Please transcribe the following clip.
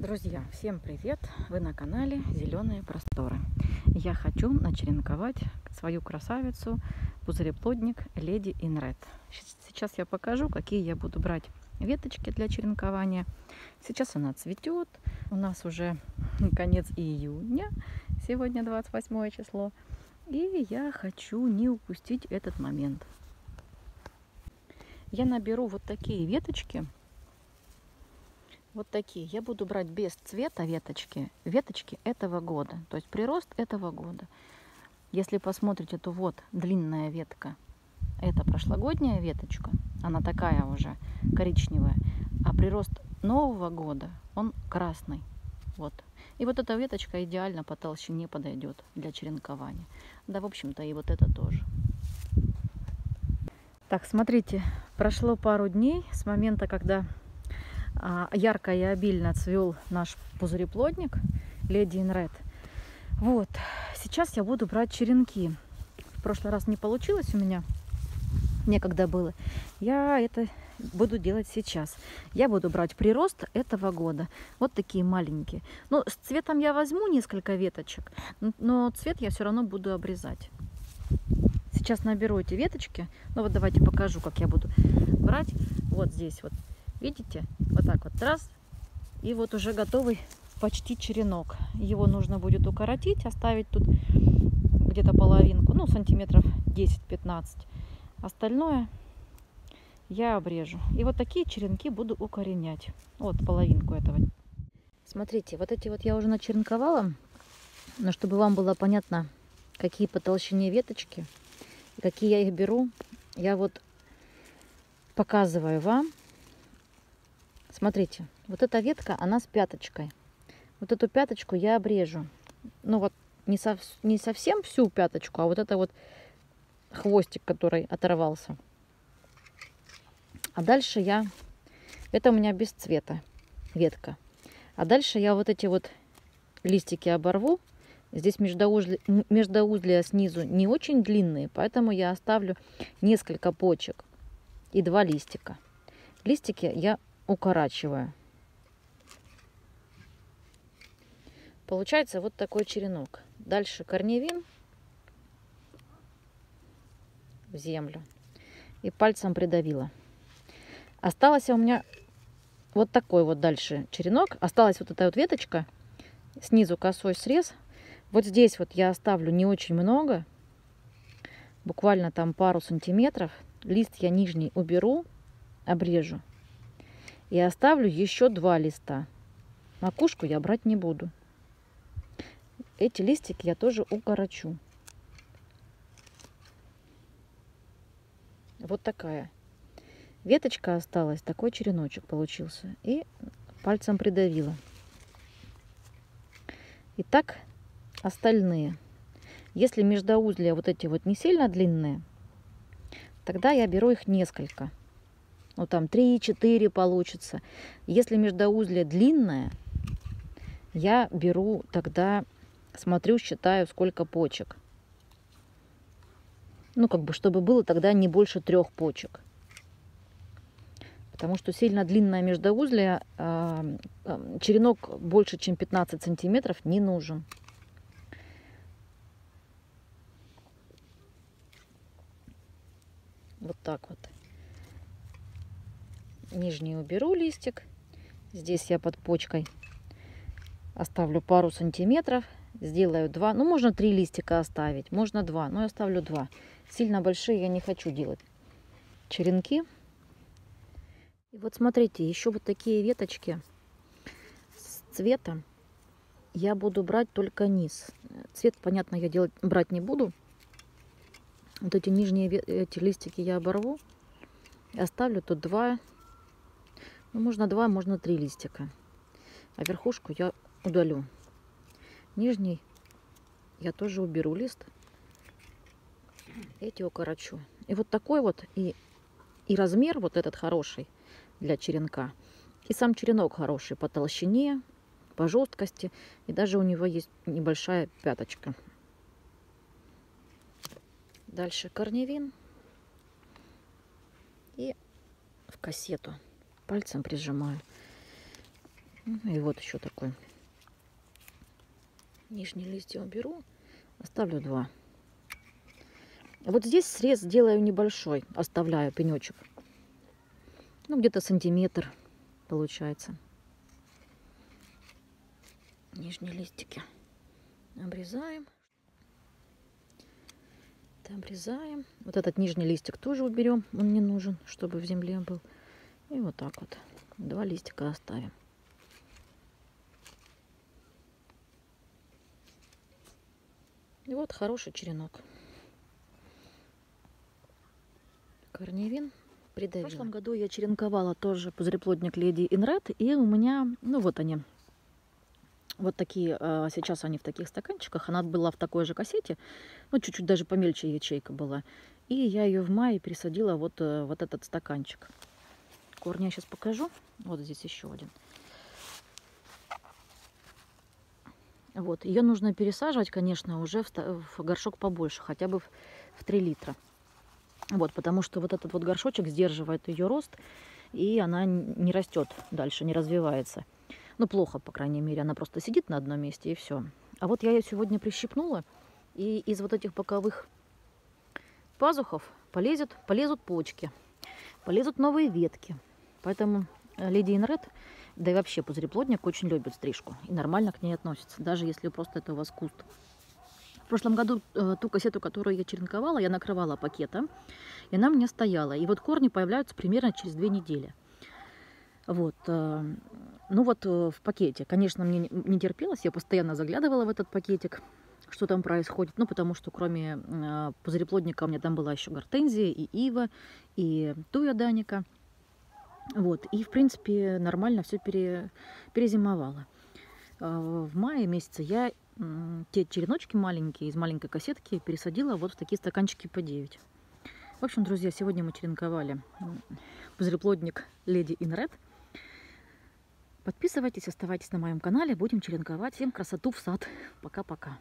Друзья, всем привет! Вы на канале Зеленые Просторы. Я хочу начеренковать свою красавицу пузыреплодник Lady in Red. Сейчас я покажу, какие я буду брать веточки для черенкования. Сейчас она цветет. У нас уже конец июня. Сегодня 28 число. И я хочу не упустить этот момент. Я наберу вот такие веточки. Вот такие. Я буду брать без цвета веточки. Веточки этого года. То есть прирост этого года. Если посмотрите, то вот длинная ветка. Это прошлогодняя веточка. Она такая уже коричневая. А прирост нового года, он красный. Вот. И вот эта веточка идеально по толщине подойдет для черенкования. Да, в общем-то, и вот это тоже. Так, смотрите. Прошло пару дней с момента, когда ярко и обильно цвел наш пузыреплодник Lady in Red. Вот. Сейчас я буду брать черенки. В прошлый раз не получилось у меня. Некогда было. Я это буду делать сейчас. Я буду брать прирост этого года. Вот такие маленькие. Но с цветом я возьму несколько веточек. Но цвет я все равно буду обрезать. Сейчас наберу эти веточки. Ну вот давайте покажу, как я буду брать. Вот здесь вот. Видите? Вот так вот. Раз. И вот уже готовый почти черенок. Его нужно будет укоротить. Оставить тут где-то половинку. Ну, сантиметров 10-15. Остальное я обрежу. И вот такие черенки буду укоренять. Вот половинку этого. Смотрите, вот эти вот я уже начеренковала. Но чтобы вам было понятно, какие по толщине веточки, какие я их беру, я вот показываю вам. Смотрите, вот эта ветка, она с пяточкой. Вот эту пяточку я обрежу. Ну вот не совсем всю пяточку, а вот это вот хвостик, который оторвался. А дальше я... Это у меня без цвета ветка. А дальше я вот эти вот листики оборву. Здесь междоузлия снизу не очень длинные, поэтому я оставлю несколько почек и 2 листика. Листики я укорачиваю. Получается вот такой черенок. Дальше корневин в землю и пальцем придавила. Осталось у меня вот такой вот дальше черенок. Осталась вот эта вот веточка, снизу косой срез. Вот здесь вот я оставлю не очень много, буквально там пару сантиметров. Лист я нижний уберу, обрежу и оставлю еще 2 листа. Макушку я брать не буду. Эти листики я тоже укорочу. Вот такая веточка осталась, такой череночек получился. И пальцем придавила. И так остальные. Если междоузлия вот эти вот не сильно длинные, тогда я беру их несколько. Ну там 3-4 получится. Если междоузлия длинное, я беру тогда, смотрю, считаю, сколько почек. Ну, как бы, чтобы было тогда не больше 3 почек. Потому что сильно длинное междоузлие, черенок больше, чем 15 сантиметров, не нужен. Вот так вот. Нижний уберу листик. Здесь я под почкой оставлю пару сантиметров. Сделаю 2. Ну, можно 3 листика оставить, можно 2. Но я оставлю 2. Сильно большие я не хочу делать черенки. И вот смотрите, еще вот такие веточки с цветом. Я буду брать только низ. Цвет, понятно, я брать не буду. Вот эти нижние эти листики я оборву. Оставлю тут 2. Ну, можно 2, можно 3 листика. А верхушку я удалю. Нижний я тоже уберу лист. Эти укорочу. И вот такой вот, и размер вот этот хороший для черенка. И сам черенок хороший по толщине, по жесткости. И даже у него есть небольшая пяточка. Дальше корневин. И в кассету пальцем прижимаю. И вот еще такой. Нижние листья уберу. Оставлю два. Вот здесь срез делаю небольшой. Оставляю пенечек. Ну, где-то сантиметр получается. Нижние листики обрезаем. Обрезаем. Вот этот нижний листик тоже уберем. Он не нужен, чтобы в земле был. И вот так вот. Два листика оставим. И вот хороший черенок. Корневин придавила. В прошлом году я черенковала тоже пузыреплодник Lady in Red. И у меня, ну вот они. Вот такие, сейчас они в таких стаканчиках. Она была в такой же кассете, ну чуть-чуть даже помельче ячейка была. И я ее в мае пересадила вот этот стаканчик. Корни я сейчас покажу. Вот здесь еще один. Вот, ее нужно пересаживать, конечно, уже в горшок побольше, хотя бы в 3 литра. Вот, потому что вот этот вот горшочек сдерживает ее рост, и она не растет дальше, не развивается. Ну, плохо, по крайней мере, она просто сидит на одном месте и все. А вот я ее сегодня прищипнула, и из вот этих боковых пазухов полезут почки, полезут новые ветки. Поэтому Lady in Red, да и вообще пузыреплодник, очень любит стрижку и нормально к ней относится, даже если просто это у вас куст. В прошлом году ту кассету, которую я черенковала, я накрывала пакетом, и она мне стояла. И вот корни появляются примерно через 2 недели. Вот, ну вот в пакете, конечно, мне не терпелось, я постоянно заглядывала в этот пакетик, что там происходит, ну потому что кроме пузыреплодника у меня там была еще гортензия, и ива, и туя даника, вот, и в принципе нормально все перезимовало. В мае месяце я те череночки маленькие из маленькой кассетки пересадила вот в такие стаканчики по 9. В общем, друзья, сегодня мы черенковали пузыреплодник Lady in Red. Подписывайтесь, оставайтесь на моем канале. Будем черенковать. Всем красоту в сад. Пока-пока.